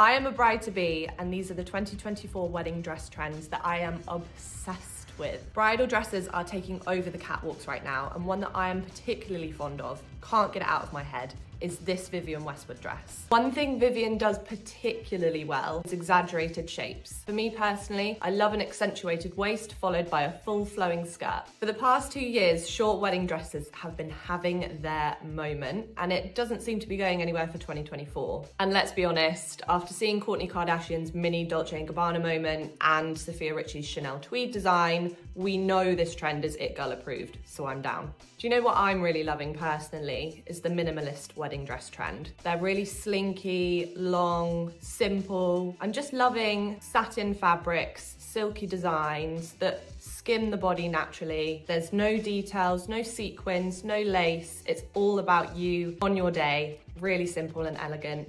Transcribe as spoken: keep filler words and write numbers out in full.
I am a bride-to-be, and these are the twenty twenty-four wedding dress trends that I am obsessed with. Bridal dresses are taking over the catwalks right now, and one that I am particularly fond of, can't get it out of my head, is this Vivienne Westwood dress. One thing Vivienne does particularly well is exaggerated shapes. For me personally, I love an accentuated waist followed by a full flowing skirt. For the past two years, short wedding dresses have been having their moment, and it doesn't seem to be going anywhere for twenty twenty-four. And let's be honest, after seeing Kourtney Kardashian's mini Dolce and Gabbana moment and Sophia Richie's Chanel tweed design, we know this trend is It Girl approved, so I'm down. Do you know what I'm really loving personally is the minimalist wedding dress trend. They're really slinky, long, simple. I'm just loving satin fabrics, silky designs that skim the body naturally. There's no details, no sequins, no lace. It's all about you on your day. Really simple and elegant.